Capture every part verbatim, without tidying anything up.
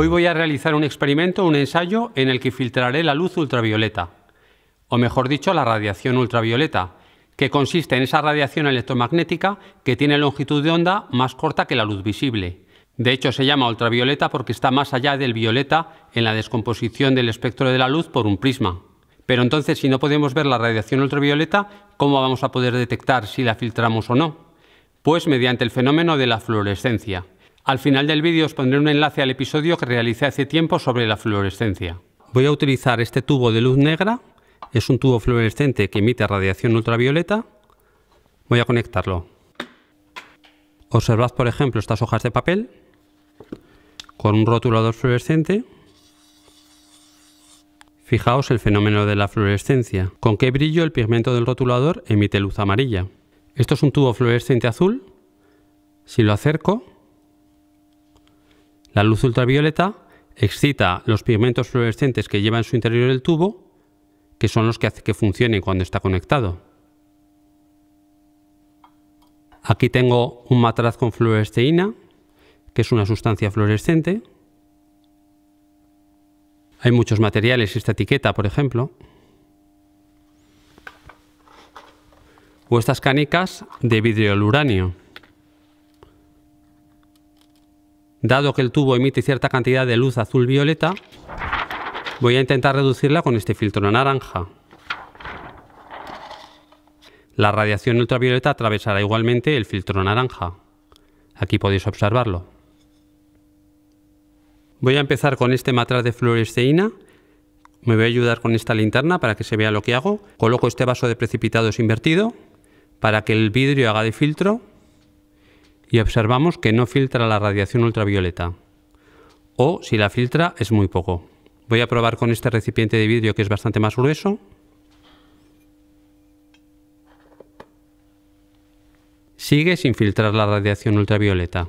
Hoy voy a realizar un experimento, un ensayo, en el que filtraré la luz ultravioleta, o mejor dicho, la radiación ultravioleta, que consiste en esa radiación electromagnética que tiene longitud de onda más corta que la luz visible. De hecho, se llama ultravioleta porque está más allá del violeta en la descomposición del espectro de la luz por un prisma. Pero entonces, si no podemos ver la radiación ultravioleta, ¿cómo vamos a poder detectar si la filtramos o no? Pues mediante el fenómeno de la fluorescencia. Al final del vídeo os pondré un enlace al episodio que realicé hace tiempo sobre la fluorescencia. Voy a utilizar este tubo de luz negra. Es un tubo fluorescente que emite radiación ultravioleta. Voy a conectarlo. Observad, por ejemplo, estas hojas de papel con un rotulador fluorescente. Fijaos el fenómeno de la fluorescencia. Con qué brillo el pigmento del rotulador emite luz amarilla. Esto es un tubo fluorescente azul. Si lo acerco, la luz ultravioleta excita los pigmentos fluorescentes que lleva en su interior el tubo, que son los que hace que funcione cuando está conectado. Aquí tengo un matraz con fluoresceína, que es una sustancia fluorescente. Hay muchos materiales, esta etiqueta, por ejemplo. O estas canicas de vidrioluranio. Dado que el tubo emite cierta cantidad de luz azul-violeta, voy a intentar reducirla con este filtro naranja. La radiación ultravioleta atravesará igualmente el filtro naranja. Aquí podéis observarlo. Voy a empezar con este matraz de fluoresceína. Me voy a ayudar con esta linterna para que se vea lo que hago. Coloco este vaso de precipitados invertido para que el vidrio haga de filtro y observamos que no filtra la radiación ultravioleta. O si la filtra es muy poco. Voy a probar con este recipiente de vidrio que es bastante más grueso. Sigue sin filtrar la radiación ultravioleta.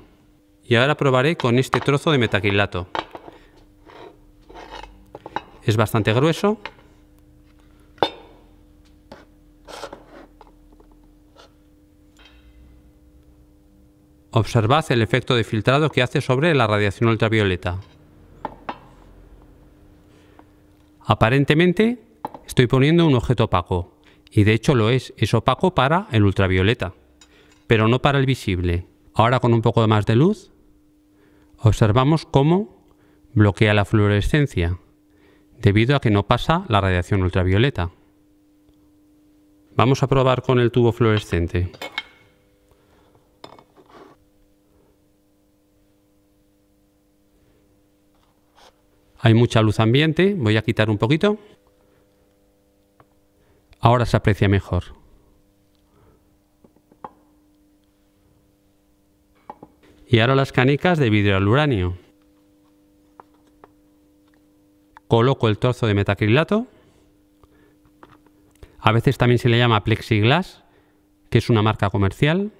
Y ahora probaré con este trozo de metacrilato. Es bastante grueso. Observad el efecto de filtrado que hace sobre la radiación ultravioleta. Aparentemente estoy poniendo un objeto opaco, y de hecho lo es, es opaco para el ultravioleta, pero no para el visible. Ahora con un poco más de luz, observamos cómo bloquea la fluorescencia, debido a que no pasa la radiación ultravioleta. Vamos a probar con el tubo fluorescente. Hay mucha luz ambiente, voy a quitar un poquito. Ahora se aprecia mejor. Y ahora las canicas de vidrioluranio. Coloco el trozo de metacrilato. A veces también se le llama Plexiglás, que es una marca comercial.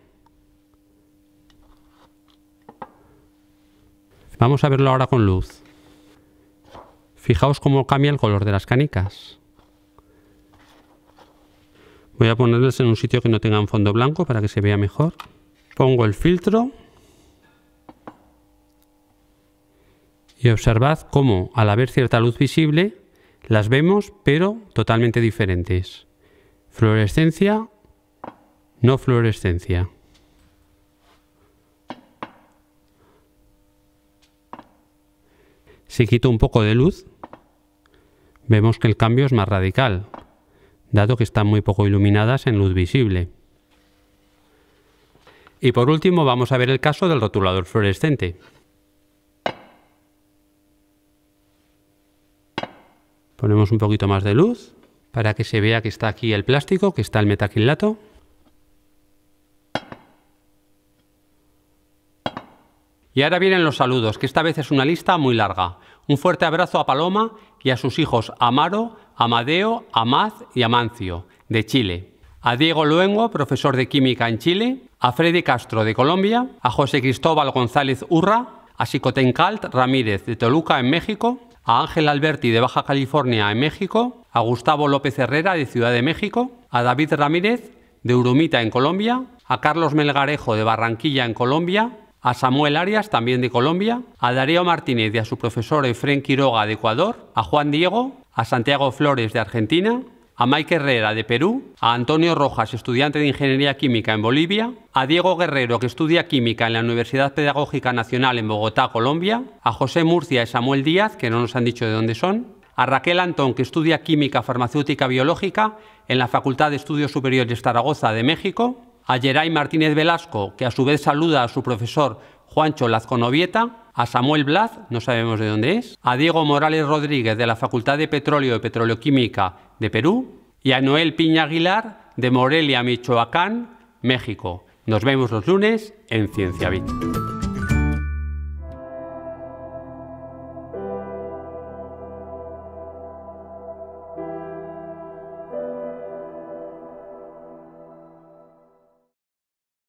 Vamos a verlo ahora con luz. Fijaos cómo cambia el color de las canicas. Voy a ponerles en un sitio que no tenga un fondo blanco para que se vea mejor. Pongo el filtro y observad cómo, al haber cierta luz visible, las vemos pero totalmente diferentes. Fluorescencia, no fluorescencia. Si quito un poco de luz, vemos que el cambio es más radical, dado que están muy poco iluminadas en luz visible. Y por último vamos a ver el caso del rotulador fluorescente. Ponemos un poquito más de luz para que se vea que está aquí el plástico, que está el metacrilato. Y ahora vienen los saludos, que esta vez es una lista muy larga. Un fuerte abrazo a Paloma y a sus hijos Amaro, Amadeo, Amaz y Amancio, de Chile. A Diego Luengo, profesor de química en Chile. A Freddy Castro, de Colombia. A José Cristóbal González Urra. A Xicoténcatl Ramírez, de Toluca, en México. A Ángel Alberti, de Baja California, en México. A Gustavo López Herrera, de Ciudad de México. A David Ramírez, de Urumita, en Colombia. A Carlos Melgarejo, de Barranquilla, en Colombia. a Samuel Arias, también de Colombia, a Darío Martínez y a su profesor Efrén Quiroga de Ecuador, a Juan Diego, a Santiago Flores de Argentina, a Mike Herrera de Perú, a Antonio Rojas, estudiante de Ingeniería Química en Bolivia, a Diego Guerrero, que estudia Química en la Universidad Pedagógica Nacional en Bogotá, Colombia, a José Murcia y Samuel Díaz, que no nos han dicho de dónde son, a Raquel Antón, que estudia Química Farmacéutica Biológica en la Facultad de Estudios Superiores Zaragoza de México, a Jeray Martínez Velasco, que a su vez saluda a su profesor Juancho Lazconovieta, a Samuel Blaz, no sabemos de dónde es, a Diego Morales Rodríguez de la Facultad de Petróleo y Petroleoquímica de Perú y a Noel Piña Aguilar de Morelia, Michoacán, México. Nos vemos los lunes en Cienciabit.